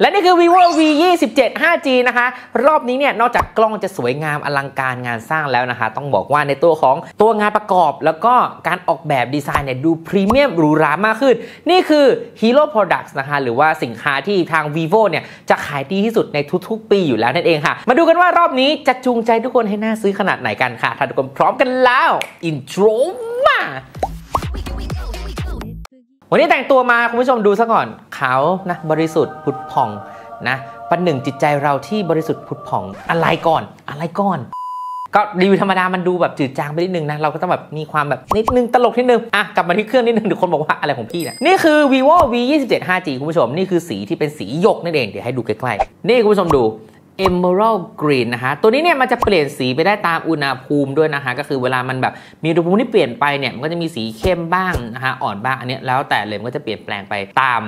และนี่คือ vivo V27 5G นะคะรอบนี้เนี่ยนอกจากกล้องจะสวยงามอลังการงานสร้างแล้วนะคะต้องบอกว่าในตัวของตัวงานประกอบแล้วก็การออกแบบดีไซน์เนี่ยดูพรีเมียมหรูหรามากขึ้นนี่คือ Hero Products นะคะหรือว่าสินค้าที่ทาง vivo เนี่ยจะขายดีที่สุดในทุกๆปีอยู่แล้วนั่นเองค่ะมาดูกันว่ารอบนี้จะจูงใจทุกคนให้น่าซื้อขนาดไหนกันค่ะถ้าทุกคนพร้อมกันแล้วอินโทรมาวันนี้แต่งตัวมาคุณผู้ชมดูซะก่อนขาวนะบริสุทธิ์ผุดผ่องนะประหนึ่งจิตใจเราที่บริสุทธิ์ผุดผ่องอะไรก่อนก็รีวิวธรรมดามันดูแบบจืดจางไปนิดนึงนะเราก็ต้องแบบมีความแบบนิดนึงตลกนิดนึงอ่ะกลับมาที่เครื่องนิดนึงเดี๋ยวคนบอกว่าอะไรของพี่เนี่ยนี่คือ vivo V27 5G คุณผู้ชมนี่คือสีที่เป็นสีหยกนั่นเองเดี๋ยวให้ดูใกล้ๆนี่คุณผู้ชมดูEmerald Green นะคะตัวนี้เนี่ยมันจะเปลี่ยนสีไปได้ตามอุณหภูมิด้วยนะคะก็คือเวลามันแบบมีอุณหภูมิที่เปลี่ยนไปเนี่ยมันก็จะมีสีเข้มบ้างนะคะอ่อนบ้างอันนี้แล้วแต่เลยมันก็จะเปลี่ยนแปลงไปตาม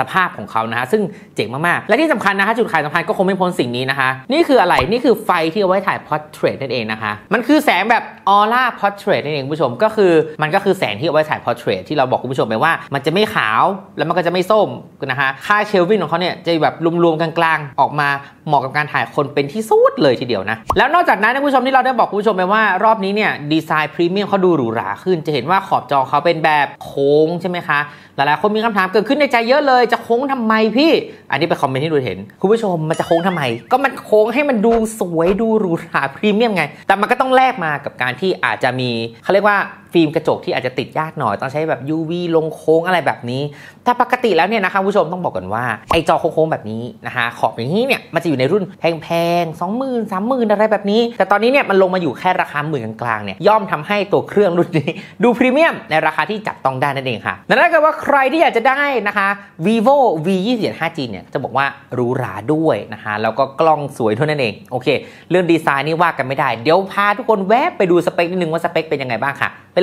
สภาพของเขานะคะซึ่งเจ๋งมากๆและที่สำคัญนะคะจุดขายสำคัญก็คงไม่พ้นสิ่งนี้นะคะนี่คืออะไรนี่คือไฟที่เอาไว้ถ่าย Portrait นั่นเองนะคะมันคือแสงแบบ Aura Portrait นั่นเองคุณผู้ชมก็คือมันก็คือแสงที่เอาไว้ถ่าย Portrait ที่เราบอกคุณผู้ชมไปว่ามันจะไม่ขาวแล้วมันก็จะไม่ส้มนะคะค่าเคลวินของเขาเนี่ยจะแบบรวมๆกลางๆออกมาเหมาะกับการถ่ายคนเป็นที่สุดเลยทีเดียวนะแล้วนอกจากนั้นนะคุณผู้ชมที่เราได้บอกคุณผู้ชมไปว่ารอบนี้เนี่ยดีไซน์พรีเมียมเขาดูหรูหราขึ้นจะเห็นว่าขอบจอเขาเป็นแบบโค้งใช่ไหมคะหลายๆคนมีคำถามเกิดขึ้นในใจเยอะเลยจะโค้งทำไมพี่อันนี้ไปคอมเมนต์ให้ดูเห็นคุณผู้ชมมันจะโค้งทำไมก็มันโค้งให้มันดูสวยดูหรูหราพรีเมียมไงแต่มันก็ต้องแลกมากับการที่อาจจะมีเขาเรียกว่าฟิล์มกระจกที่อาจจะติดยากหน่อยต้องใช้แบบ UV ลงโค้งอะไรแบบนี้แต่ปกติแล้วเนี่ยนะคะผู้ชมต้องบอกก่อนว่าไอจอโค้งๆแบบนี้นะคะขอบอย่างนี้เนี่ยมันจะอยู่ในรุ่นแพงๆ 20,000 30,000 อะไรแบบนี้แต่ตอนนี้เนี่ยมันลงมาอยู่แค่ราคา10,000กลางๆเนี่ยย่อมทำให้ตัวเครื่องรุ่นนี้ดูพรีเมียมในราคาที่จับต้องได้นั่นเองค่ะนั่นก็ว่าใครที่อยากจะได้นะคะ vivo V27 5G เนี่ยจะบอกว่าหรูหราด้วยนะคะแล้วก็กล้องสวยเท่านั้นเองโอเคเรื่องดีไซน์นี่ว่ากันไม่ได้เดี๋ยวพาทุกคนแวะไปดูสเปคนิดนึงว่าสเปคเป็นยังไงบ้างค่ะไป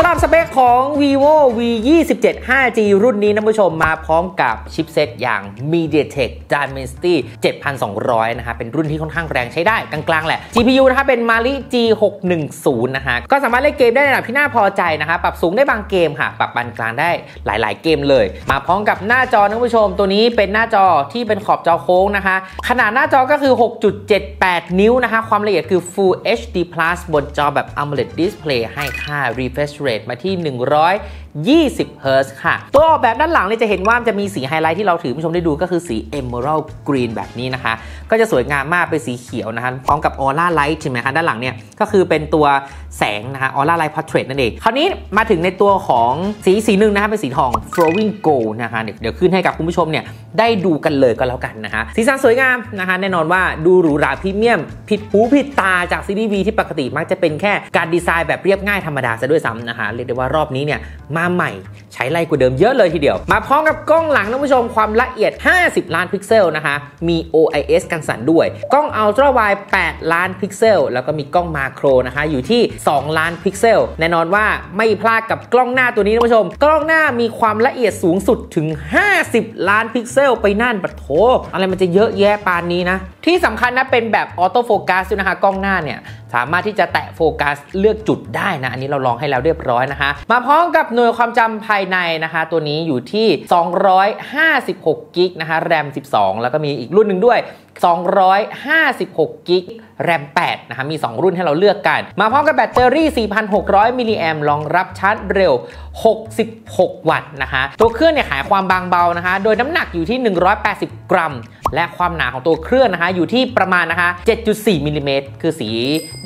สำหรับสเปคของ vivo V27 5G รุ่นนี้นะผู้ชมมาพร้อมกับชิปเซตอย่าง MediaTek Dimensity 7200 นะคะเป็นรุ่นที่ค่อนข้างแรงใช้ได้กลางๆแหละ GPU นะคะเป็น Mali G 610 นะคะก็สามารถเล่นเกมได้ในระดับที่น่าพอใจนะคะปรับสูงได้บางเกมค่ะปรับปานกลางได้หลายๆเกมเลยมาพร้อมกับหน้าจอนะผู้ชมตัวนี้เป็นหน้าจอที่เป็นขอบจอโค้งนะคะขนาดหน้าจอก็คือ 6.78 นิ้วนะคะความละเอียดคือ Full HD+ บนจอแบบ AMOLED Display ให้ค่า refresh rateมาที่120 เฮิร์ตซ์ค่ะตัวออกแบบด้านหลังเนี่ยจะเห็นว่าจะมีสีไฮไลท์ที่เราถือผู้ชมได้ดูก็คือสี Emerald Green แบบนี้นะคะก็จะสวยงามมากเป็นสีเขียวนะคะพร้อมกับ Aura Light ใช่ไหมคะด้านหลังเนี่ยก็คือเป็นตัวแสงนะคะ Aura Light Portrait นั่นเองคราวนี้มาถึงในตัวของสีหนึ่งนะคะเป็นสีทอง flowing gold นะคะเดี๋ยวขึ้นให้กับคุณผู้ชมเนี่ยได้ดูกันเลยก็แล้วกันนะคะสีสันสวยงามนะคะแน่นอนว่าดูหรูหราพรีเมียมผิดหูผิดตาจากซีรีส์ V ที่ปกติมักจะเป็นแค่การดีไซน์แบบเรียบง่ายธรรมดาซะด้วยซ้ำนะคะเรียกได้ว่ารอบนี้เนี่ยมาใหม่ใช้ไล่กว่าเดิมเยอะเลยทีเดียวมาพร้อมกับกล้องหลังนะผู้ชมความละเอียด50ล้านพิกเซลนะคะมี EIS กันสั่นด้วยกล้อง Ultra Wide 8ล้านพิกเซลแล้วก็มีกล้องมาโครนะคะอยู่ที่2ล้านพิกเซลแน่นอนว่าไม่พลาดกับกล้องหน้าตัวนี้นะผู้ชมกล้องหน้ามีความละเอียดสูงสุดถึง50ล้านพิกเซลไปนั่นปะโถอะไรมันจะเยอะแยะปานนี้นะที่สำคัญนะเป็นแบบออโต้โฟกัสด้วยนะคะกล้องหน้าเนี่ยสามารถที่จะแตะโฟกัสเลือกจุดได้นะอันนี้เราลองให้แล้วเรียบร้อยนะคะมาพร้อมกับหน่วยความจำภายในนะคะตัวนี้อยู่ที่256กิกนะคะแรม12แล้วก็มีอีกรุ่นหนึ่งด้วย256 กิกแรม8นะคะมี2รุ่นให้เราเลือกกันมาพร้อมกับแบตเตอรี่ 4,600 มิลลิแอมป์รองรับชาร์จเร็ว66วัตต์นะคะตัวเครื่องเนี่ยขายความบางเบานะคะโดยน้ำหนักอยู่ที่180กรัมและความหนาของตัวเครื่องนะคะอยู่ที่ประมาณนะคะ 7.4 มิลลิเมตรคือสี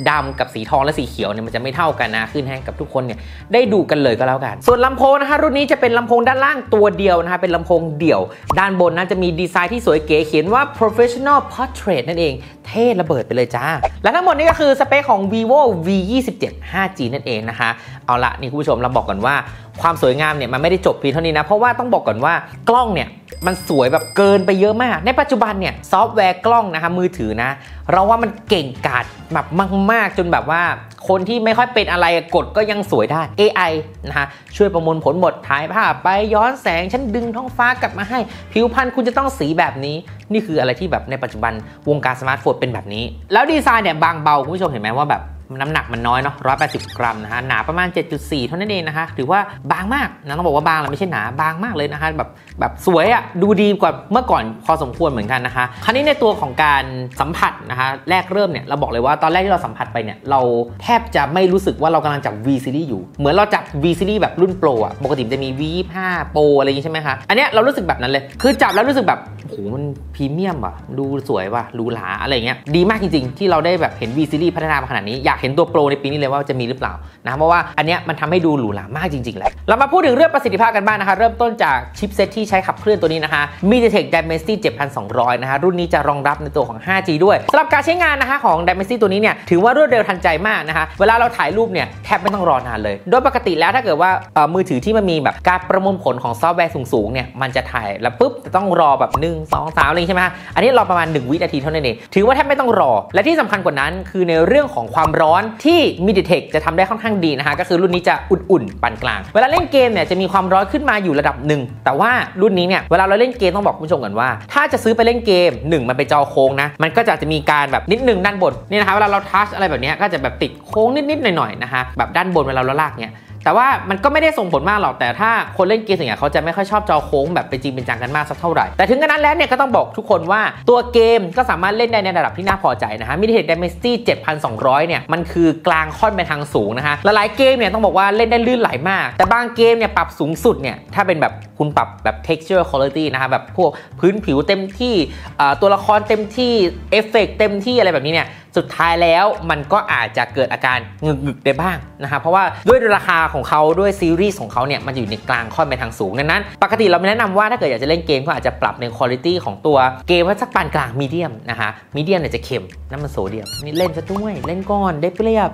ดำกับสีทองและสีเขียวเนี่ยมันจะไม่เท่ากันนะขึ้นให้กับทุกคนเนี่ยได้ดูกันเลยก็แล้วกันส่วนลำโพงนะคะรุ่นนี้จะเป็นลำโพงด้านล่างตัวเดียวนะคะเป็นลำโพงเดี่ยวด้านบนนะจะมีดีไซน์ที่สวยเก๋เขียนว่า professional portrait นั่นเองเท่ระเบิดไปเลยจ้าและทั้งหมดนี้ก็คือสเปคของ vivo V27 5G นั่นเองนะคะเอาละนี่คุณผู้ชมเราบอกก่อนว่าความสวยงามเนี่ยมันไม่ได้จบเพียงเท่านี้นะเพราะว่าต้องบอกก่อนว่ากล้องเนี่ยมันสวยแบบเกินไปเยอะมากในปัจจุบันเนี่ยซอฟต์แวร์กล้องนะคะมือถือนะเราว่ามันเก่งกาจแบบมากๆจนแบบว่าคนที่ไม่ค่อยเป็นอะไรกดก็ยังสวยได้ AI นะคะช่วยประมวลผลหมดถ่ายภาพไปย้อนแสงฉันดึงท้องฟ้ากลับมาให้ผิวพรรณคุณจะต้องสีแบบนี้นี่คืออะไรที่แบบในปัจจุบันวงการสมาร์ทโฟนเป็นแบบนี้แล้วดีไซน์เนี่ยบางเบาคุณผู้ชมเห็นไหมว่าแบบ น้ำหนักมันน้อยเนาะ180 กรัมนะฮะหนาประมาณ 7.4 เท่านั้นเองนะคะถือว่าบางมากนะต้องบอกว่าบางแหละไม่ใช่หนาบางมากเลยนะคะแบบสวยอะดูดีกว่าเมื่อก่อนพอสมควรเหมือนกันนะคะคราวนี้ในตัวของการสัมผัสนะคะแรกเริ่มเนี่ยเราบอกเลยว่าตอนแรกที่เราสัมผัสไปเนี่ยเราแทบจะไม่รู้สึกว่าเรากำลังจับ V Series อยู่เหมือนเราจับ V Series แบบรุ่นโปรอะปกติจะมี V25 โปรอะไรอย่างงี้ใช่ไหมคะอันเนี้ยเรารู้สึกแบบนั้นเลยคือจับแล้วรู้สึกแบบโอ้โหมันพรีเมียมว่ะดูสวยว่ะหรูหราอะไรเงี้ยดีมากจริงๆที่เราได้แบบเห็น V Series พัฒนามาขนาดนี้อยากเห็นตัวโปรในปีนี้เลยว่าจะมีหรือเปล่านะเพราะว่าอันเนี้ยมันทำให้ดูหรูหรามากจริงๆแหละเรามาพูดถึงเรื่องประสิทธิภาพกันบ้างนะคะเริ่มต้นจากชิปเซตที่ใช้ขับเคลื่อนตัวนี้นะคะ MediaTek Dimensity 7200 นะคะรุ่นนี้จะรองรับในตัวของ 5G ด้วยสำหรับการใช้งานนะคะของ Dimensity ตัวนี้เนี่ยถือว่ารวดเร็วทันใจมากนะคะเวลาเราถ่ายรูปเนี่ยแทบไม่ต้องรอนานเลยโดยปกติแล้วถ้าเกิดว่ามือถือที่มันมีแบบการประมวลผลของซอฟต์แวร์สูงๆเนี่ยมันจะถ่ายแล้วปุ๊บต้องรอแบบ1 2 3อะไรใช่ไหมอันนี้รอประมาณ1วินาทีเท่านั้นเองถือว่าแทบไม่ต้องรอและที่สำคัญกว่านั้นคือในเรื่องของความร้อนที่ MediaTek จะทำได้ค่อนข้างดีนะคะก็คือรุ่นนี้จะอุ่นๆปานกลางเวลาเล่นเกมเนี่ยจะมีความร้อนขึ้นมาอยู่ระดับหนึ่งแต่ว่ารุ่นนี้เนี่ยเวลาเราเล่นเกมต้องบอกคุณผู้ชมก่อนว่าถ้าจะซื้อไปเล่นเกม1มันเป็นจอโค้งนะมันก็จะมีการแบบนิดนึงด้านบนนี่นะคะเวลาเราทัชอะไรแบบนี้ก็จะแบบติดโค้งนิดๆหน่อยๆนะคะแบบด้านบนเวลาเราลากเนี่ยแต่ว่ามันก็ไม่ได้ส่งผลมากหรอกแต่ถ้าคนเล่นเกมส่วนใหญ่เขาจะไม่ค่อยชอบจอโค้งแบบเป็นจริงเป็นจังกันมากสักเท่าไหร่แต่ถึงกระนั้นแล้วเนี่ยก็ต้องบอกทุกคนว่าตัวเกมก็สามารถเล่นได้ในระดับที่น่าพอใจนะฮะ MediaTek Dimensity 7200 เนี่ยมันคือกลางค่อนไปทางสูงนะฮะหลายๆเกมเนี่ยต้องบอกว่าเล่นได้ลื่นไหลมากแต่บางเกมเนี่ยปรับสูงสุดเนี่ยถ้าเป็นแบบคุณปรับแบบ texture quality นะฮะแบบพวกพื้นผิวเต็มที่ตัวละครเต็มที่เอฟเฟกต์เต็มที่อะไรแบบนี้เนี่ยสุดท้ายแล้วมันก็อาจจะเกิดอาการหงึกๆได้บ้างนะคะเพราะว่าด้วยราคาของเขาด้วยซีรีส์ของเขาเนี่ยมันอยู่ในกลางค่อนไปทางสูงดังนั้นปกติเราแนะนำว่าถ้าเกิดอยากจะเล่นเกมก็อาจจะปรับในคุณภาพของตัวเกมให้สักปานกลางมีเดียมนะคะมีเดียมเนี่ยจะเค็มน้ำมันโซเดียมนี่เล่นซะด้วยเล่นก้อนได้เปรียบ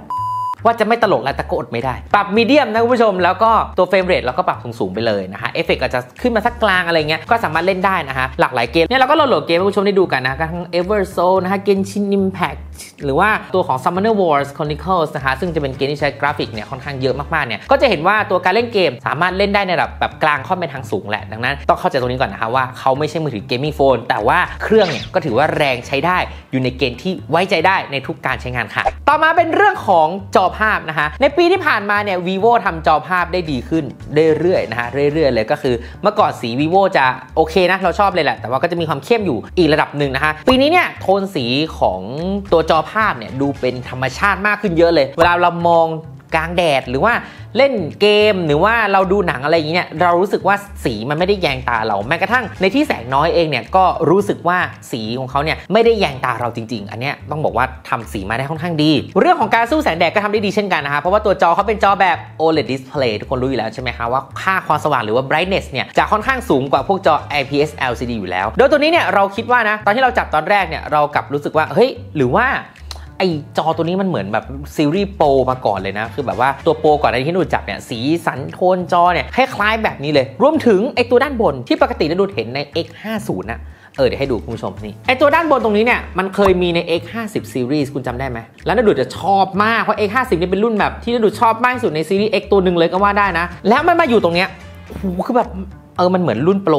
ว่าจะไม่ตลกและตะโกนไม่ได้ปรับมีเดียมนะคุณผู้ชมแล้วก็ตัวเฟรมเรทเราก็ปรับสูงๆไปเลยนะคะเอฟเฟกต์ก็จะขึ้นมาสักกลางอะไรเงี้ยก็สามารถเล่นได้นะคะหลากหลายเกมเนี่ยเราก็โหลดเกมให้คุณผู้ชมได้ดูกันนะคะทั้ง Eversoul นะคะ Genshin Impact หรือว่าตัวของ Summoner Wars Chronicles นะคะซึ่งจะเป็นเกมที่ใช้กราฟิกเนี่ยค่อนข้างเยอะมากๆเนี่ยก็จะเห็นว่าตัวการเล่นเกมสามารถเล่นได้ในระดับแบบกลางค่อนไปทางสูงแหละดังนั้นต้องเข้าใจตรงนี้ก่อนนะคะว่าเขาไม่ใช่มือถือเกมมิ่งโฟนแต่ว่าเครื่องเนี่ยก็ถือว่าแรงใช้ได้อยู่ในเกณฑ์ที่ไว้ใจได้ในทุกการใช้งานค่ะต่อมาเป็นเรื่องของจอภาพนะคะในปีที่ผ่านมาเนี่ย vivo ทำจอภาพได้ดีขึ้นเรื่อยๆนะคะเรื่อยๆเลยก็คือเมื่อก่อนสี vivo จะโอเคนะเราชอบเลยแหละแต่ว่าก็จะมีความเข้มอยู่อีกระดับหนึ่งนะคะปีนี้เนี่ยโทนสีของตัวจอภาพเนี่ยดูเป็นธรรมชาติมากขึ้นเยอะเลยเวลาเรามองกลางแดดหรือว่าเล่นเกมหรือว่าเราดูหนังอะไรอย่างเงี้ยเรารู้สึกว่าสีมันไม่ได้แยงตาเราแม้กระทั่งในที่แสงน้อยเองเนี่ยก็รู้สึกว่าสีของเขาเนี่ยไม่ได้แยงตาเราจริงๆอันเนี้ยต้องบอกว่าทำสีมาได้ค่อนข้างดีเรื่องของการสู้แสงแดดก็ทำได้ดีเช่นกันนะคะเพราะว่าตัวจอเขาเป็นจอแบบ AMOLED Display ทุกคนรู้อยู่แล้วใช่ไหมคะว่าค่าความสว่างหรือว่า brightness เนี่ยจะค่อนข้างสูงกว่าพวกจอ IPS LCD อยู่แล้วโดยตัวนี้เนี่ยเราคิดว่านะตอนที่เราจับตอนแรกเนี่ยเรากลับรู้สึกว่าเฮ้ยหรือว่าไอจอตัวนี้มันเหมือนแบบซีรีส์โปรมาก่อนเลยนะคือแบบว่าตัวโปรก่อนที่ดูจับเนี่ยสีสันโทนจอเนี่ยคล้ายๆแบบนี้เลยรวมถึงไอตัวด้านบนที่ปกติเราดูเห็นใน X50 นะเดี๋ยวให้ดูคุณผู้ชมนี่ไอตัวด้านบนตรงนี้เนี่ยมันเคยมีใน X50 Series คุณจำได้ไหมแล้วน่าดูจะชอบมากเพราะ X50 นี่เป็นรุ่นแบบที่น่าดูชอบมากที่สุดในซีรีส์ X ตัวหนึ่งเลยก็ว่าได้นะแล้วมันมาอยู่ตรงเนี้ยคือแบบมันเหมือนรุ่นโปร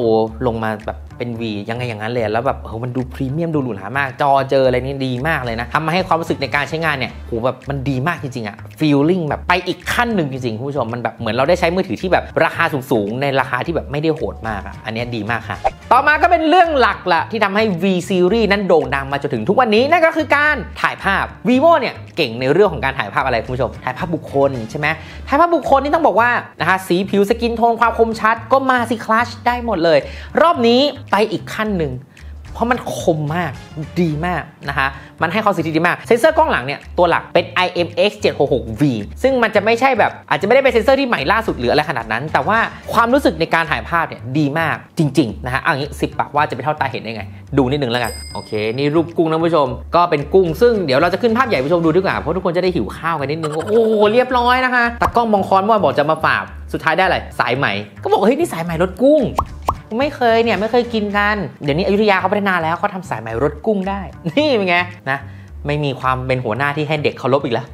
ลงมาแบบเป็น V ยังไงอย่างนั้นเลยแล้วแบบมันดูพรีเมียมดูหรูหรามากจอเจออะไรนี่ดีมากเลยนะทำมาให้ความรู้สึกในการใช้งานเนี่ยโหแบบมันดีมากจริงๆอะฟีลลิ่งแบบไปอีกขั้นหนึ่งจริงๆคุณผู้ชมมันแบบเหมือนเราได้ใช้มือถือที่แบบราคาสูงๆในราคาที่แบบไม่ได้โหดมากอะอันนี้ดีมากค่ะต่อมาก็เป็นเรื่องหลักละที่ทำให้ V Series นั้นโด่งดังมาจนถึงทุกวันนี้นั่นก็คือการถ่ายภาพ vivo เนี่ยเก่งในเรื่องของการถ่ายภาพอะไรคุณผู้ชมถ่ายภาพบุคคลใช่ไหมถ่ายภาพบุคคลนี่ต้องบอกว่านะคะสีผิวสกินโทนความคมชัดก็มาสิคลัชได้หมดเลยรอบนี้ไปอีกขั้นหนึ่งเพราะมันคมมากดีมากนะคะมันให้ความสิทธิดีมากเซนเซอร์กล้องหลังเนี่ยตัวหลักเป็น IMX 766V ซึ่งมันจะไม่ใช่แบบอาจจะไม่ได้เป็นเซนเซอร์ที่ใหม่ล่าสุดหรืออะไรขนาดนั้นแต่ว่าความรู้สึกในการถ่ายภาพเนี่ยดีมากจริงๆนะฮะเอาอย่างนี้10 ปากว่าจะไปเท่าตาเห็นได้ไงดูนิดนึงแล้วกันโอเคนี่รูปกุ้งนะผู้ชมก็เป็นกุ้งซึ่งเดี๋ยวเราจะขึ้นภาพใหญ่ผู้ชมดูดีกว่าเพราะทุกคนจะได้หิวข้าวกันนิดนึงโอ้โหเรียบร้อยนะคะตากล้องมองคอนว่าบอกจะมาฝากสุดท้ายได้อะไรสายไหมก็บอกเฮ้ยนี่สายไหมรถกุ้งไม่เคยเนี่ยไม่เคยกินกันเดี๋ยวนี้อยุธยาเขาพัฒนาแล้วเขาทำสายไหมรสกุ้งได้นี่เป็นไงนะไม่มีความเป็นหัวหน้าที่ให้เด็กเคารพอีกแล้ว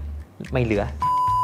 ไม่เหลือ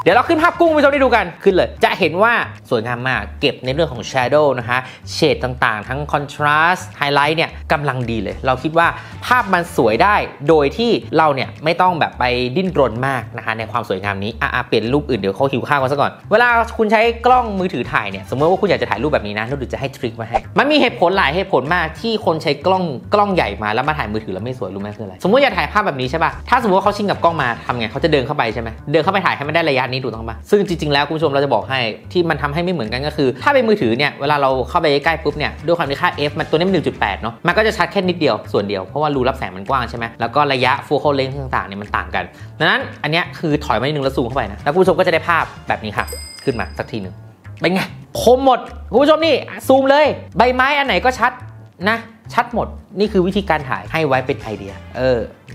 เดี๋ยวเราขึ้นภาพกุ้งไปชมได้ดูกันขึ้นเลยจะเห็นว่าสวยงามมากเก็บในเรื่องของ Shadow นะคะเฉดต่างๆทั้ง Contrast Highlight เนี่ยกำลังดีเลยเราคิดว่าภาพมันสวยได้โดยที่เราเนี่ยไม่ต้องแบบไปดิ้นรนมากนะคะในความสวยงามนี้เปลี่ยนรูปอื่นเดี๋ยวเขาหิวข้าวกันซะก่อนเวลาคุณใช้กล้องมือถือถ่ายเนี่ยสมมติว่าคุณอยากจะถ่ายรูปแบบนี้นะเราจะให้ทริคมาให้มันมีเหตุผลหลายเหตุผลมากที่คนใช้กล้องใหญ่มาแล้วมาถ่ายมือถือแล้วไม่สวยรู้ไหมคืออะไรสมมติอยากถ่ายภาพแบบนี้ใช่ป่ะถ้าสมมติว่าเขาชิงกับกล้องมาทำไงเขาจะเดินเข้าไปใช่ไหมเดินเข้าไปถ่ายให้มันได้ระยะนี้ถูกต้องป่ะซึ่งจริงๆแล้วคุณผู้ชมเราจะบอกให้ที่มันทำให้ไม่เหมือนกันก็คือถ้าเป็นมือถือเนี่ยเวลาเราเข้าไปใกล้ปุ๊บเนี่ยด้วยความที่ค่า f มันตัวนี้มัน 1.8 เนาะมันก็จะชัดแค่นิดเดียวส่วนเดียวเพราะว่ารูรับแสงมันกว้างใช่ไหมแล้วก็ระยะ focal length ต่างๆเนี่ยมันต่างกันดังนั้นอันเนี้ยคือถอยมานิดนึงแล้วซูมเข้าไปนะแล้วคุณผู้ชมก็จะได้ภาพแบบนี้ค่ะขึ้นมาสักทีนึงเป็นไงคมหมดคุณผู้ชมนี่ซูมเลยใบไม้อันไหนก็ชัดนะชัดหมดนี่คือวิธีการถ่ายให้ไว้เป็นไอเดีย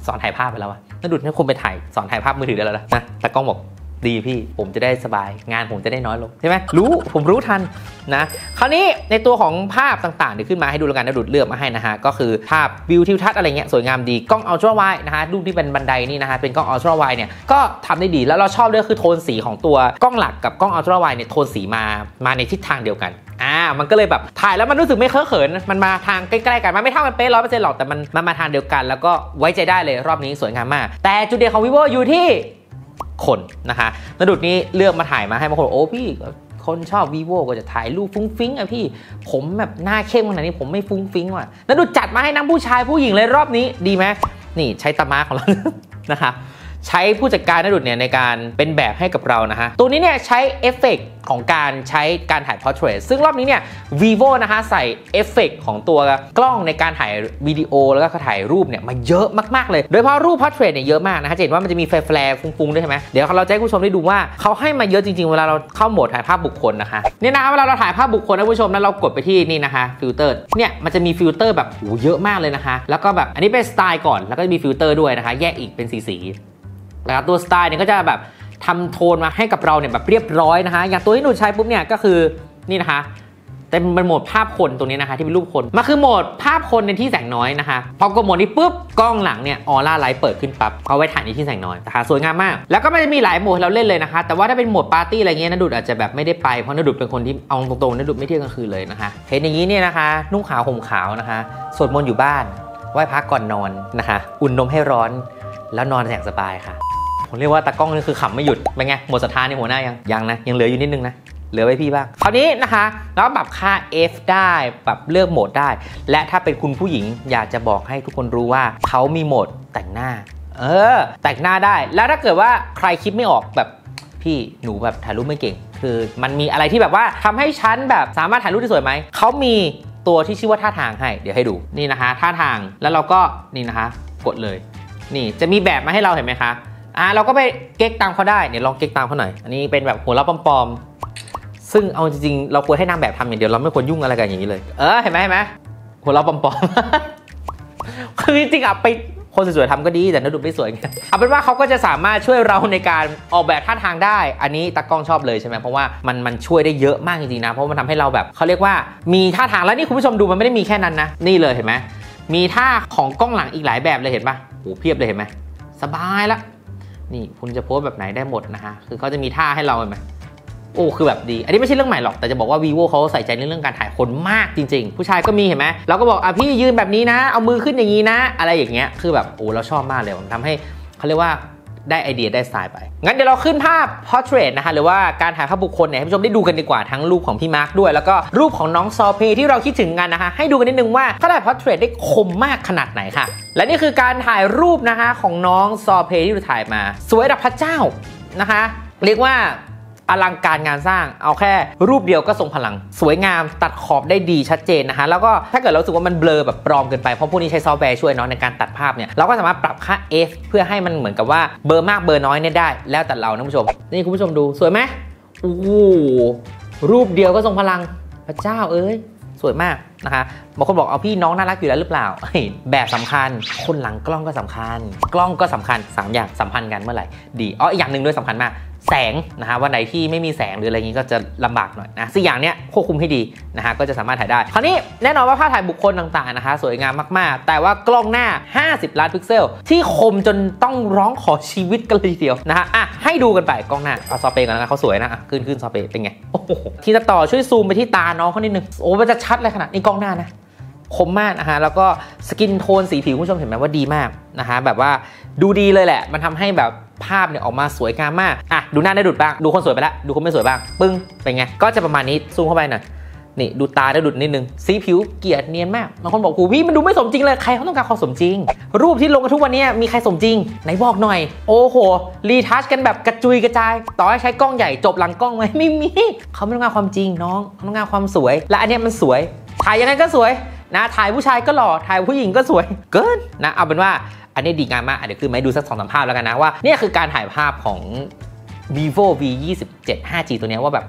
สอนถ่ายภาพไปแล้วอะน่าดูดให้คนไปถ่ายสอนถ่ายภาพมือถือได้แล้วนะแต่กล้องบอกดีพี่ผมจะได้สบายงานผมจะได้น้อยลงใช่ไหมผมรู้ทันนะคราวนี้ในตัวของภาพต่างๆเดี๋ยวขึ้นมาให้ดูแล้วกันนะดูดเลือกมาให้นะฮะก็คือภาพวิวทิวทัศน์อะไรเงี้ยสวยงามดีกล้องอัลตร้าไวด์นะฮะรูปที่เป็นบันไดนี่นะฮะเป็นกล้องอัลตร้าไวด์เนี่ยก็ทำได้ดีแล้วเราชอบเลือกคือโทนสีของตัวกล้องหลักกับกล้องอัลตร้าไวด์เนี่ยโทนสีมาในทิศทางเดียวกันมันก็เลยแบบถ่ายแล้วมันรู้สึกไม่เคอะเขินมันมาทางใกล้ๆกันมันไม่เท่ากันเป๊ะ 100% หรอกแต่มันมาทางเดียวกันแล้วก็ไว้ใจได้เลยรอบนี้สวยงามมากแต่จุดเด่นของ vivo อยู่ที่คนนะคะณดุจนี้เลือกมาถ่ายมาให้บางคนโอ้พี่คนชอบ vivo ก็จะถ่ายรูปฟุ้งฟิ้งอะพี่ผมแบบหน้าเข้มขนาดนี้ผมไม่ฟุ้งฟิ้งว่ะณดุจจัดมาให้ทั้งผู้ชายผู้หญิงเลยรอบนี้ดีไหมนี่ใช้ตาม้าของเรา นะคะใช้ผู้จัดการณดุจเนี่ยในการเป็นแบบให้กับเรานะฮะตัวนี้เนี่ยใช้เอฟเฟกต์ของการใช้การถ่าย Portrait ซึ่งรอบนี้เนี่ย vivo นะคะใส่เอฟเฟกต์ของตัวกล้องในการถ่ายวิดีโอแล้วก็ถ่ายรูปเนี่ยมาเยอะมากๆเลยโดยเฉพาะรูป Portrait เนี่ยเยอะมากนะฮะเห็นว่ามันจะมีแฟลร์ฟุ้งๆด้วยใช่ไหมเดี๋ยวเราจะให้ผู้ชมได้ดูว่าเขาให้มาเยอะจริงๆเวลาเราเข้าโหมดถ่ายภาพบุคคลนะคะเนี่ยนะเวลาเราถ่ายภาพบุคคลนะผู้ชมนั้นเรากดไปที่นี่นะคะฟิลเตอร์เนี่ยมันจะมีฟิลเตอร์แบบโหเยอะมากเลยนะคะแล้วก็แบบอันนี้เป็นสไตล์ก่อนแล้วก็มีฟิลเตอร์ด้วยนะคะแยกอีกเป็นสีแล้วตัวสไตล์เนี่ยก็จะแบบทำโทนมาให้กับเราเนี่ยแบบเรียบร้อยนะคะอย่างตัวที่หนูใช้ปุ๊บเนี่ยก็คือนี่นะคะแต่เป็นโหมดภาพคนตรงนี้นะคะที่เป็นรูปคนมันคือโหมดภาพคนในที่แสงน้อยนะคะพอกดโหมดนี้ปุ๊บกล้องหลังเนี่ยAura Lightเปิดขึ้นปั๊บเอาไว้ถ่ายในที่แสงน้อยนะคะสวยงามมากแล้วก็มันจะมีหลายโหมดเราเล่นเลยนะคะแต่ว่าถ้าเป็นโหมดปาร์ตี้อะไรเงี้ยณดุจอาจจะแบบไม่ได้ไปเพราะณดุจเป็นคนที่เอาตรงๆณดุจไม่เที่ยงกลางคืนเลยนะคะเห็นอย่างนี้เนี่ยนะคะนุ่งขาวห่มขาวนะคะสวดมนต์อยู่บ้านไหว้พระก่อนนอนนะคะอุ่นนมให้ร้อนแล้วนอนอย่างสบายค่ะผมเรียกว่าตากล้องนี่คือขำไม่หยุดเป็นไงหมดศรัทธาในหัวหน้ายังนะยังเหลืออยู่นิดนึงนะเหลือไว้พี่บ้างคราวนี้นะคะแล้วปรับค่า F ได้ปรับเลือกโหมดได้และถ้าเป็นคุณผู้หญิงอยากจะบอกให้ทุกคนรู้ว่าเขามีโหมดแต่งหน้าแต่งหน้าได้แล้วถ้าเกิดว่าใครคิดไม่ออกแบบพี่หนูแบบถ่ายรูปไม่เก่งคือมันมีอะไรที่แบบว่าทำให้ฉันแบบสามารถถ่ายรูปได้สวยไหมเขามีตัวที่ชื่อว่าท่าทางให้เดี๋ยวให้ดูนี่นะคะท่าทางแล้วเราก็นี่นะคะกดเลยนี่จะมีแบบมาให้เราเห็นไหมคะเราก็ไปเก๊กตามเขาได้เนี่ยลองเก๊กตามเขาหน่อยอันนี้เป็นแบบหัวเราะปอมๆซึ่งเอาจริงๆเราควรให้นางแบบทำอย่างเดียวเราไม่ควรยุ่งอะไรกันอย่างนี้เลยเห็นไหมหัวเราะปอมๆคือจริงๆอ่ะไปคนสวยๆทำก็ดีแต่น่าดูไม่สวยเอาเป็นว่าเขาก็จะสามารถช่วยเราในการออกแบบท่าทางได้อันนี้ตากล้องชอบเลยใช่ไหมเพราะว่ามันช่วยได้เยอะมากจริงๆนะเพราะมันทำให้เราแบบเขาเรียกว่ามีท่าทางแล้วนี่คุณผู้ชมดูมันไม่ได้มีแค่นั้นนะนี่เลยเห็นไหมมีท่าของกล้องหลังอีกหลายแบบเลยเห็นป่ะโอ้เพียบเลยเห็นไหมสบายละนี่คุณจะโพสแบบไหนได้หมดนะคะคือเขาจะมีท่าให้เราเห็นไหมโอ้คือแบบดีอันนี้ไม่ใช่เรื่องใหม่หรอกแต่จะบอกว่า vivo เขาใส่ใจในเรื่องการถ่ายคนมากจริงๆผู้ชายก็มีเห็นไหมเราก็บอกอ่ะพี่ยืนแบบนี้นะเอามือขึ้นอย่างนี้นะอะไรอย่างเงี้ยคือแบบโอ้เราชอบมากเลยมันทำให้เขาเรียกว่าได้ไอเดียได้สไตล์ไปงั้นเดี๋ยวเราขึ้นภาพ Portrait นะคะหรือว่าการถ่ายภาพบุคคลเนี่ยให้ผู้ชมได้ดูกันดีกว่าทั้งรูปของพี่มาร์คด้วยแล้วก็รูปของน้องซอเพที่เราคิดถึงกันนะคะให้ดูกันนิดนึงว่าเขาถ่าย Portrait ได้คมมากขนาดไหนค่ะและนี่คือการถ่ายรูปนะคะของน้องซอเพที่เราถ่ายมาสวยระดับพระเจ้านะคะเรียกว่าอลังการงานสร้างเอาแค่รูปเดียวก็ทรงพลังสวยงามตัดขอบได้ดีชัดเจนนะคะแล้วก็ถ้าเกิดเราสึกว่ามันเบลอแบบปลอมเกินไปเพราะพวกนี้ใช้ซอฟต์แวร์ช่วยเนาะในการตัดภาพเนี่ยเราก็สามารถปรับค่า F เพื่อให้มันเหมือนกับว่าเบลอมากเบลอน้อยเนี่ยได้แล้วแต่เรานะคุณผู้ชมนี่คุณผู้ชมดูสวยไหมโอ้รูปเดียวก็ทรงพลังพระเจ้าเอ้ยสวยมากนะคะบางคนบอกเอาพี่น้องน่ารักอยู่แล้วหรือเปล่าแบบสำคัญคนหลังกล้องก็สำคัญกล้องก็สำคัญ3อย่างสัมพันธ์กันเมื่อไหร่ดีอีกอย่างหนึ่งด้วยสำคัญมาก แสงนะฮะวันไหนที่ไม่มีแสงหรืออะไรเงี้ก็จะลำบากหน่อยนะสี่อย่างเนี้ยควบคุมให้ดีนะฮะก็จะสามารถถ่ายได้คราวนี้แน่นอนว่าภาพถ่ายบุคคลต่างๆนะคะสวยงามมากๆแต่ว่ากล้องหน้า50ล้านพิกเซลที่คมจนต้องร้องขอชีวิตกันเลยทีเดียวนะฮะอ่ะให้ดูกันไปกล้องหน้าเอาซอเปกันนะเขาสวยนะขึ้นซอเปเป็นไงโอ้โหที่จะต่อช่วยซูมไปที่ตาน้องเขานิดนึงโอ้มันจะชัดเลยขนาดนี้กล้องหน้านะคมมากนะฮะแล้วก็สกินโทนสีผิวคุณผู้ชมเห็นไหมว่าดีมากนะฮะแบบว่าดูดีเลยแหละมันทำให้แบบภาพเนี่ยออกมาสวยงามมากอ่ะดูหน้าได้ดุดบ้างดูคนสวยไปแล้วดูคนไม่สวยบ้างปึ้งเป็นไงก็จะประมาณนี้ซูมเข้าไปหน่อยนี่ดูตาได้ดุดนิดนึงสีผิวเกลียดเนียนมากบางคนบอกโอ้พี่มันดูไม่สมจริงเลยใครเขาต้องการความสมจริงรูปที่ลงกันทุกวันนี้มีใครสมจริงไหนบอกหน่อยโอ้โหรีทัชกันแบบกระจุยกระจายต่อให้ใช้กล้องใหญ่จบหลังกล้องไหมไม่มีเขาไม่ต้องการความจริงน้องเขาต้องการความสวยและอันนี้มันสวยถ่ายยังไงก็สวยนะถ่ายผู้ชายก็หล่อถ่ายผู้หญิงก็สวยเกินนะเอาเป็นว่าอันนี้ดีงามมากเดี๋ยวคือมาดูสัก 2-3 ภาพแล้วกันนะว่านี่คือการถ่ายภาพของ vivo V27 5G ตัวนี้ว่าแบบ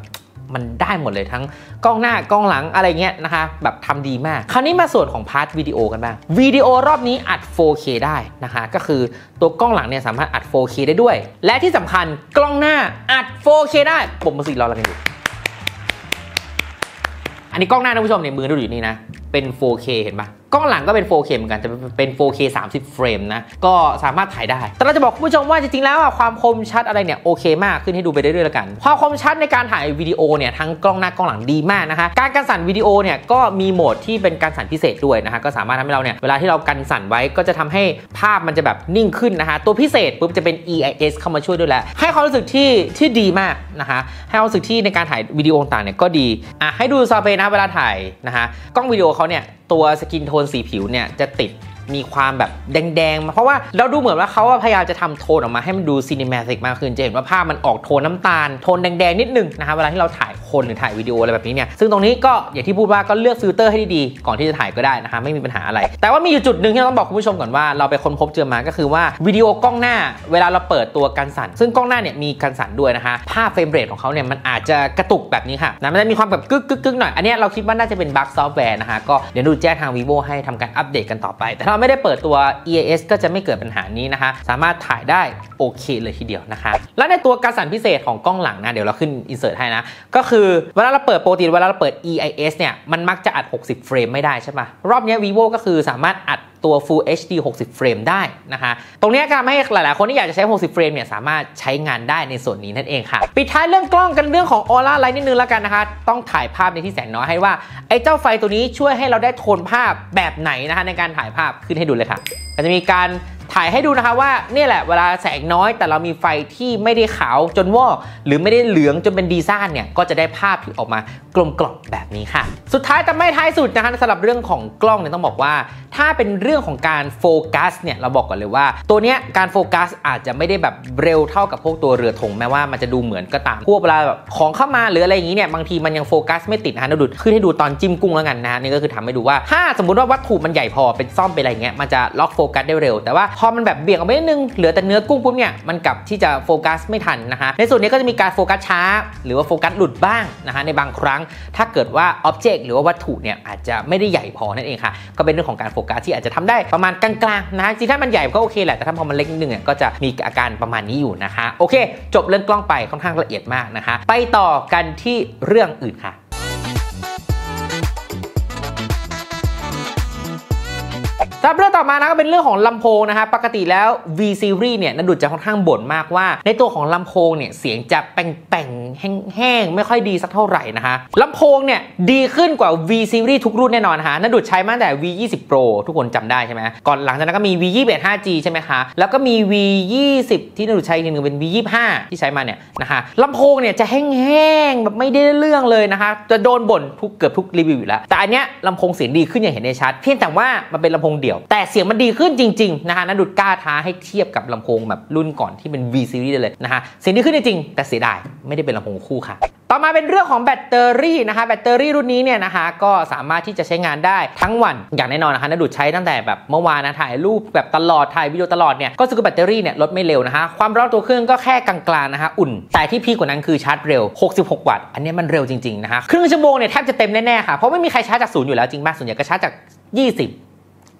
มันได้หมดเลยทั้งกล้องหน้ากล้องหลังอะไรเงี้ยนะคะแบบทำดีมากคราวนี้มาส่วนของพาร์ทวิดีโอกันบ้างวิดีโอรอบนี้อัด 4K ได้นะคะก็คือตัวกล้องหลังเนี่ยสามารถอัด 4K ได้ด้วยและที่สำคัญกล้องหน้าอัด 4K ได้ปุ่มมือสีรอแล้วกันอยู่อันนี้กล้องหน้าท่านผู้ชมเนี่ยมือดูอยู่นี่นะเป็น 4K เห็นปะกล้องหลังก็เป็น 4K เหมือนกันแต่เป็น 4K 30 เฟรมนะก็สามารถถ่ายได้แต่เราจะบอกคุณผู้ชมว่าจริงๆแล้วความคมชัดอะไรเนี่ยโอเคมากขึ้นให้ดูไปเรื่อยๆแล้วกันความคมชัดในการถ่ายวิดีโอเนี่ยทั้งกล้องหน้ากล้องหลังดีมากนะคะการสั่นวิดีโอเนี่ยก็มีโหมดที่เป็นการสั่นพิเศษด้วยนะคะก็สามารถทำให้เราเนี่ยเวลาที่เรากันสั่นไว้ก็จะทำให้ภาพมันจะแบบนิ่งขึ้นนะคะตัวพิเศษปุ๊บจะเป็น EIS เข้ามาช่วยด้วยแล้วให้ความรู้สึกที่ดีมากนะคะให้ความรู้สึกที่ในการถ่ายวิดีโอต่างๆเนี่ยก็ดีอ่ะให้ดูซอฟต์แวร์นะเวลาถ่ายนะคะกล้องวิดีโอเขาเนี่ยตัวสกินโทนสีผิวเนี่ยจะติดมีความแบบแดงๆเพราะว่าเราดูเหมือนว่าเขาพยายามจะทำโทนออกมาให้มันดูซีนิมาติกมากขึ้นจะเห็นว่าภาพมันออกโทนน้ำตาลโทนแดงๆนิดนึงนะคะเวลาที่เราถ่ายคนหรือถ่ายวิดีโออะไรแบบนี้เนี่ยซึ่งตรงนี้ก็อย่างที่พูดว่าก็เลือกฟิลเตอร์ให้ดีๆก่อนที่จะถ่ายก็ได้นะคะไม่มีปัญหาอะไรแต่ว่ามีอยู่จุดหนึ่งที่เราต้องบอกคุณผู้ชมก่อนว่าเราไปค้นพบเจอมาก็คือว่าวิดีโอกล้องหน้าเวลาเราเปิดตัวกันสั่นซึ่งกล้องหน้าเนี่ยมีกันสั่นด้วยนะคะภาพเฟรมเรทของเขาเนี่ยมันอาจจะกระตุกแบบนี้ค่ะนะมันจะมีความแบบกึกๆหน่อยอันนี้เราคิดว่าน่าจะเป็นบั๊กซอฟต์แวร์นะคะก็เดี๋ยวดูแจ้งทาง vivo ให้ทำการอัปเดตกันต่อไปแต่ไม่ได้เปิดตัว EIS ก็จะไม่เกิดปัญหานี้นะคะสามารถถ่ายได้โอเคเลยทีเดียวนะคะและในตัวการสั่นพิเศษของกล้องหลังนะเดี๋ยวเราขึ้น insert ให้นะก็คือเวลาเราเปิดโปรตีนเวลาเราเปิด EIS เนี่ยมันมักจะอัด60เฟรมไม่ได้ใช่ปะรอบนี้ vivo ก็คือสามารถอัดตัว Full HD 60 เฟรมได้นะคะตรงนี้ก็ทำให้หลายๆคนที่อยากจะใช้60เฟรมเนี่ยสามารถใช้งานได้ในส่วนนี้นั่นเองค่ะปิดท้ายเรื่องกล้องกันเรื่องของ Aura Light นิดนึงแล้วกันนะคะต้องถ่ายภาพในที่แสงน้อยให้ว่าไอ้เจ้าไฟตัวนี้ช่วยให้เราได้โทนภาพแบบไหนนะคะในการถ่ายภาพขึ้นให้ดูเลยค่ะก็จะมีการถ่ายให้ดูนะคะว่านี่แหละเวลาแสงน้อยแต่เรามีไฟที่ไม่ได้ขาวจนวอกหรือไม่ได้เหลืองจนเป็นดีซ่านเนี่ยก็จะได้ภาพที่ออกมากลมกล่อมแบบนี้ค่ะสุดท้ายแต่ไม่ท้ายสุดนะคะสำหรับเรื่องของกล้องเนี่ยต้องบอกว่าถ้าเป็นเรื่องของการโฟกัสเนี่ยเราบอกก่อนเลยว่าตัวเนี้ยการโฟกัสอาจจะไม่ได้แบบเร็วเท่ากับพวกตัวเรือธงแม้ว่ามันจะดูเหมือนก็ตามพวกเวลาแบบของเข้ามาหรืออะไรอย่างนี้เนี่ยบางทีมันยังโฟกัสไม่ติดนะคะดูดขึ้นให้ดูตอนจิ้มกุ้งแล้วกันนะนี่ก็คือทำให้ดูว่าถ้าสมมุติว่าวัตถุมันใหญ่พอเป็นซ่อมเป็นอะไรเงี้ยมันจะล็อกโฟกัสได้เร็วแต่ว่าพอมันแบบเบี่ยงออกไปนิดนึงเหลือแต่เนื้อกุ้งปุ๊บเนี่ยมันกลับที่จะโฟกัสไม่ทันนะคะในส่วนนี้ก็จะมีการโฟกัสช้าหรือว่าโฟกัสหลุดบ้างนะคะในบางครั้งถ้าเกิดว่าอ็อบเจกต์หรือว่าวัตถุเนี่ยอาจจะไม่ได้ใหญ่พอนั่นเองค่ะก็เป็นเรื่องของการโฟกัสที่อาจจะทำได้ประมาณกลางๆนะคะจริงถ้ามันใหญ่ก็โอเคแหละแต่ถ้าพอมันเล็กนิดนึงเนี่ยก็จะมีอาการประมาณนี้อยู่นะคะโอเคจบเรื่องกล้องไปค่อนข้างละเอียดมากนะคะไปต่อกันที่เรื่องอื่นค่ะครับเรื่องต่อมานะก็เป็นเรื่องของลำโพงนะคะปกติแล้ว V series เนี่ยนันดุจะค่อนข้างบ่นมากว่าในตัวของลำโพงเนี่ยเสียงจะแป่งๆแห้งๆไม่ค่อยดีสักเท่าไหร่นะคะลำโพงเนี่ยดีขึ้นกว่า V series ทุกรุ่นแน่นอนนะคะนันดุใช้มาตั้งแต่ V20 Pro ทุกคนจำได้ใช่ไหมก่อนหลังจากนั้นก็มี V21 5G ใช่ไหมคะแล้วก็มี V20 ที่นันดุใช้นึงเป็น V25 ที่ใช้มาเนี่ยนะคะลำโพงเนี่ยจะแห้งๆแบบไม่ได้เรื่องเลยนะคะจะโดนบ่นทุกเกือบทุกรีวิวอยู่แล้วแต่อันเนี้ยลำโพงเสียงดีขึ้นอย่างเห็นได้ชัดเพียงแต่ว่ามันเป็นลำโพงเดี่ยวแต่เสียงมันดีขึ้นจริงๆนะคะนันดุกล้าท้าให้เทียบกับลำโพงแบบรุ่นก่อนที่เป็น V series เลยนะคะเสียงดีขึ้นจริงๆแต่เสียดายไม่ได้เป็นลำโพงคู่ค่ะต่อมาเป็นเรื่องของแบตเตอรี่นะคะแบตเตอรี่รุ่นนี้เนี่ยนะคะก็สามารถที่จะใช้งานได้ทั้งวันอย่างแน่นอนนะคะนันดุใช้ตั้งแต่แบบเมื่อวานนะถ่ายรูปแบบตลอดถ่ายวิดีโอตลอดเนี่ยก็สึกแบตเตอรี่เนี่ยลดไม่เร็วนะคะความร้อนตัวเครื่องก็แค่กลางๆนะคะอุ่นแต่ที่พีกว่านั้นคือชาร์จเร็ว66 วัตต์อันนี้มันเร็วจริงๆนะคะครึ่งชั่วโมงเนี่ยแทบจะเต็มแน่ๆค่ะเพราะไม่มีใครชาร์จจากศูนย์อยู่แล้วจริงมากส่วนใหญ่ก็ชาร์จจาก 20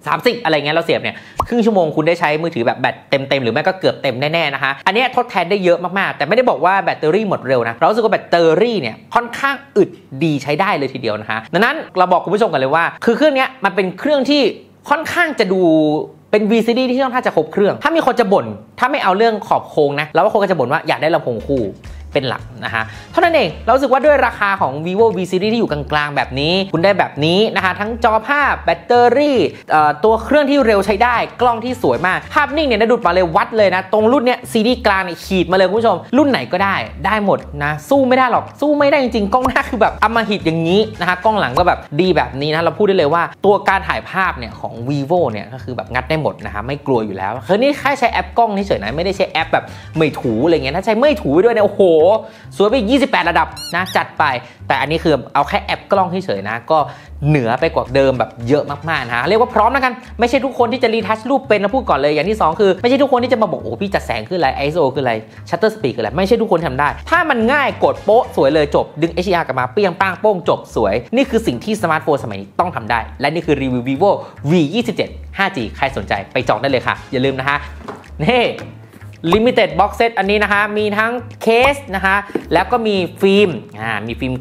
30อะไรเงี้ยเราเสียบเนี่ยครึ่งชั่วโมงคุณได้ใช้มือถือแบบแบตเต็มๆหรือไม่ก็เกือบเต็มแน่ๆนะคะอันนี้ทดแทนได้เยอะมากๆแต่ไม่ได้บอกว่าแบตเตอรี่หมดเร็วนะเราสึกว่าแบตเตอรี่เนี่ยค่อนข้างอึดดีใช้ได้เลยทีเดียวนะคะดังนั้นเราบอกคุณผู้ชมกันเลยว่าคือเครื่องนี้มันเป็นเครื่องที่ค่อนข้างจะดูเป็น VCD ที่ต้องถ้าจะครบเครื่องถ้ามีคนจะบ่นถ้าไม่เอาเรื่องขอบโค้งนะแล้วว่าคนก็จะบ่นว่าอยากได้ลำโพงคู่เป็นหลักนะฮะเท่านั้นเองเรารู้สึกว่าด้วยราคาของ vivo V series ที่อยู่กลางๆแบบนี้คุณได้แบบนี้นะคะทั้งจอภาพแบตเตอรี่ตัวเครื่องที่เร็วใช้ได้กล้องที่สวยมากภาพนิ่งเนี่ยนะดูดมาเลยวัดเลยนะตรงรุ่นเนี้ยซีรีส์กลางเนี่ยขีดมาเลยคุณผู้ชมรุ่นไหนก็ได้หมดนะสู้ไม่ได้หรอกสู้ไม่ได้จริงๆกล้องหน้าคือแบบอมหิตอย่างนี้นะคะกล้องหลังก็แบบดีแบบนี้นะเราพูดได้เลยว่าตัวการถ่ายภาพเนี่ยของ vivo เนี่ยก็คือแบบงัดได้หมดนะคะไม่กลัวอยู่แล้วคือนี่แค่ใช้แอปกล้องเฉยๆนะไม่ได้ใช้แอปแบบเมยถูอะไรเงี้ยถ้าใช้เมยถูด้วยเนี่ยโอ้โหสวยไป28ระดับนะจัดไปแต่อันนี้คือเอาแค่แอปกล้องเฉยๆนะก็เหนือไปกว่าเดิมแบบเยอะมากๆนะเรียกว่าพร้อมแล้วกันไม่ใช่ทุกคนที่จะรีทัชรูปเป็นนะพูดก่อนเลยอย่างที่2คือไม่ใช่ทุกคนที่จะมาบอกโอ้พี่จัดแสงคืออะไร ISO คืออะไร Shutter Speed คืออะไรไม่ใช่ทุกคนทำได้ถ้ามันง่ายกดโป๊ะสวยเลยจบดึง HDR กลับมาเปรี้ยงปังโป้งจบสวยนี่คือสิ่งที่สมาร์ทโฟนสมัยนี้ต้องทำได้และนี่คือรีวิว vivo V27 5G ใครสนใจไปจองได้เลยค่ะอย่าลืมนะฮะนี่Limited Box Set อันนี้นะคะมีทั้งเคสนะคะแล้วก็มีฟิล์มมีฟิล์ม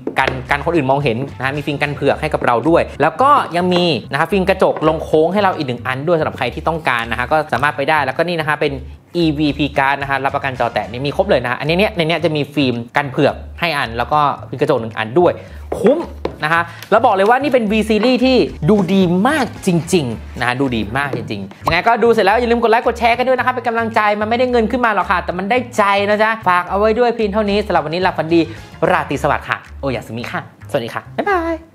กันคนอื่นมองเห็นนะมีฟิล์มกันเผือกให้กับเราด้วยแล้วก็ยังมีนะคะฟิล์มกระจกลงโค้งให้เราอีก1อันด้วยสำหรับใครที่ต้องการนะคะก็สามารถไปได้แล้วก็นี่นะคะเป็น EVP การ์ดนะคะรับประกันจอแตะนี่มีครบเลยนะอันนี้ในเนี้ยจะมีฟิล์มกันเผือกให้อันแล้วก็ฟิล์มกระจก1อันด้วยคุ้มนะคะแล้วบอกเลยว่านี่เป็น V Series ที่ดูดีมากจริงๆนะดูดีมากจริงๆยังไงก็ดูเสร็จแล้วอย่าลืมกดไลค์กดแชร์กันด้วยนะคะเป็นกำลังใจมันไม่ได้เงินขึ้นมาหรอกค่ะแต่มันได้ใจนะจ๊ะฝากเอาไว้ด้วยเพียงเท่านี้สำหรับวันนี้หลับฝันดีราตรีสวัสดิ์ค่ะโอยาสึมิค่ะสวัสดีค่ะบ๊ายบาย